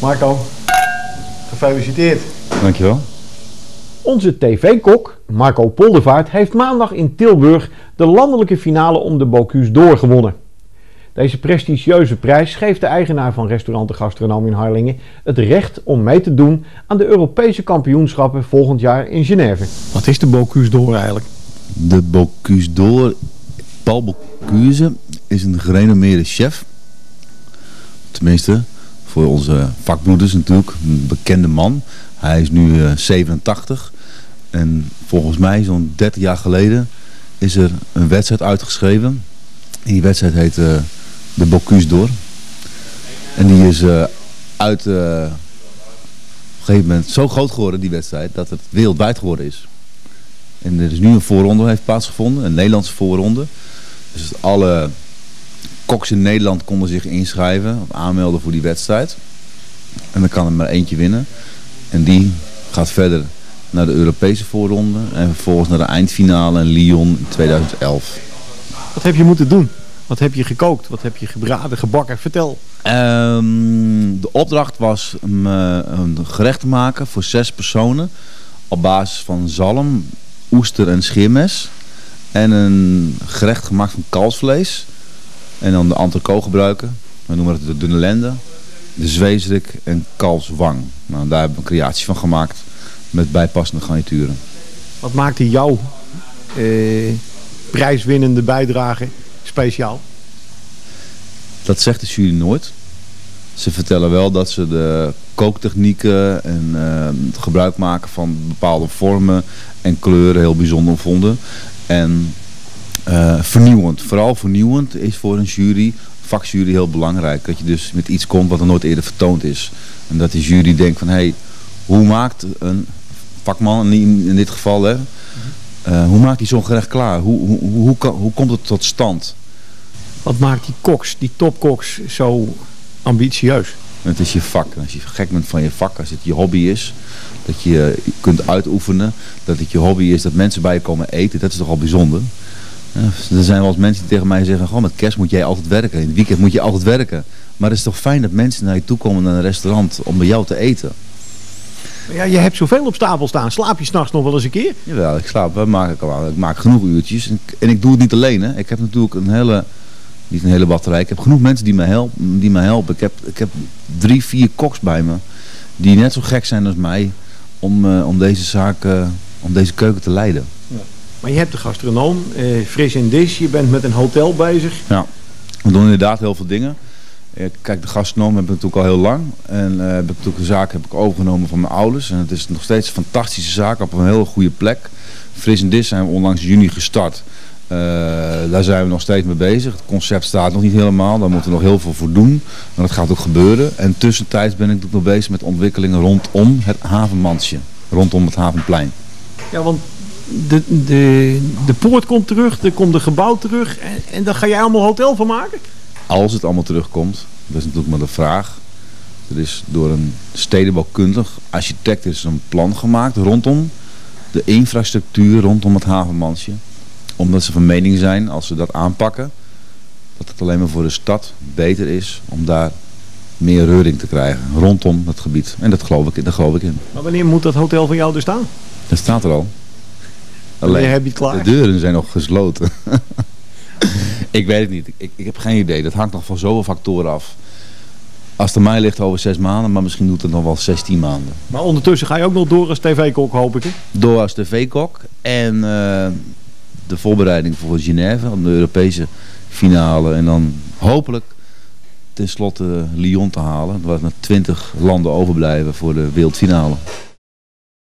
Marco, gefeliciteerd. Dankjewel. Onze tv-kok, Marco Poldervaart, heeft maandag in Tilburg de landelijke finale om de Bocuse d'Or gewonnen. Deze prestigieuze prijs geeft de eigenaar van restaurant De Gastronoom in Harlingen het recht om mee te doen aan de Europese kampioenschappen volgend jaar in Genève. Wat is de Bocuse d'Or eigenlijk? De Bocuse d'Or, Paul Bocuse, is een gerenommeerde chef. Tenminste, voor onze vakbroeders natuurlijk, een bekende man. Hij is nu 87 en volgens mij zo'n 30 jaar geleden is er een wedstrijd uitgeschreven. En die wedstrijd heet de Bocuse d'Or. En die is op een gegeven moment zo groot geworden, die wedstrijd, dat het wereldwijd geworden is. En er is nu een voorronde heeft plaatsgevonden, een Nederlandse voorronde. Dus alle koks in Nederland konden zich inschrijven, aanmelden voor die wedstrijd. En dan kan er maar eentje winnen. En die gaat verder naar de Europese voorronde en vervolgens naar de eindfinale in Lyon in 2011. Wat heb je moeten doen? Wat heb je gekookt? Wat heb je gebraden, gebakken? Vertel. De opdracht was om een gerecht te maken voor 6 personen. Op basis van zalm, oester en scheermes. En een gerecht gemaakt van kalfsvlees. En dan de Antreco gebruiken. We noemen het de dunne lende. De zweesrik en kalfswang. Nou, daar hebben we een creatie van gemaakt. Met bijpassende garnituren. Wat maakte jouw prijswinnende bijdrage speciaal? Dat zegt de jury nooit. Ze vertellen wel dat ze de kooktechnieken en het gebruik maken van bepaalde vormen en kleuren heel bijzonder vonden. En vernieuwend, vooral vernieuwend is voor een jury, vakjury, heel belangrijk. Dat je dus met iets komt wat er nooit eerder vertoond is. En dat de jury denkt van, hé, hoe maakt een vakman, in dit geval, hè, hoe maakt hij zo'n gerecht klaar? Hoe komt het tot stand? Wat maakt die koks, die topkoks, zo ambitieus? Het is je vak. Als je gek bent van je vak, als het je hobby is, dat je kunt uitoefenen, dat het je hobby is, dat mensen bij je komen eten, dat is toch al bijzonder. Ja, er zijn wel eens mensen die tegen mij zeggen, goh, met kerst moet jij altijd werken, in het weekend moet je altijd werken. Maar het is toch fijn dat mensen naar je toe komen naar een restaurant om bij jou te eten. Ja, je hebt zoveel op stapel staan. Slaap je s'nachts nog wel eens een keer? Jawel, ik slaap. Ik maak genoeg uurtjes. En ik doe het niet alleen. Hè. Ik heb natuurlijk niet een hele batterij. Ik heb genoeg mensen die mij helpen. Ik heb 3, 4 koks bij me. Die net zo gek zijn als mij om deze zaak, om deze keuken te leiden. Ja. Maar je hebt de gastronoom, Fris en Dis. Je bent met een hotel bezig. Ja, we doen inderdaad heel veel dingen. Kijk, de gastronoom heb ik natuurlijk al heel lang. En de zaak heb ik overgenomen van mijn ouders. En het is nog steeds een fantastische zaak op een hele goede plek. Fris en Dis zijn we onlangs in juni gestart. Daar zijn we nog steeds mee bezig. Het concept staat nog niet helemaal. Daar moeten we nog heel veel voor doen. Maar dat gaat ook gebeuren. En tussentijds ben ik natuurlijk nog bezig met ontwikkelingen rondom het havenmansje. Rondom het havenplein. Ja, want de poort komt terug. Er komt een gebouw terug. En daar ga jij allemaal hotel van maken? Als het allemaal terugkomt, dat is natuurlijk maar de vraag. Er is door een stedenbouwkundig architect is een plan gemaakt rondom de infrastructuur, rondom het havenmansje. Omdat ze van mening zijn, als ze dat aanpakken, dat het alleen maar voor de stad beter is om daar meer reuring te krijgen rondom het gebied. En daar geloof ik in. Maar wanneer moet dat hotel van jou er staan? Dat staat er al. Alleen heb je het klaar? De deuren zijn nog gesloten. Ik weet het niet. Ik heb geen idee. Dat hangt nog van zoveel factoren af. Als het aan mij ligt over 6 maanden, maar misschien doet het nog wel 16 maanden. Maar ondertussen ga je ook nog door als tv-kok, hoop ik, hè? Door als tv-kok. En de voorbereiding voor Genève, om de Europese finale. En dan hopelijk tenslotte Lyon te halen. Waar nog 20 landen overblijven voor de wereldfinale.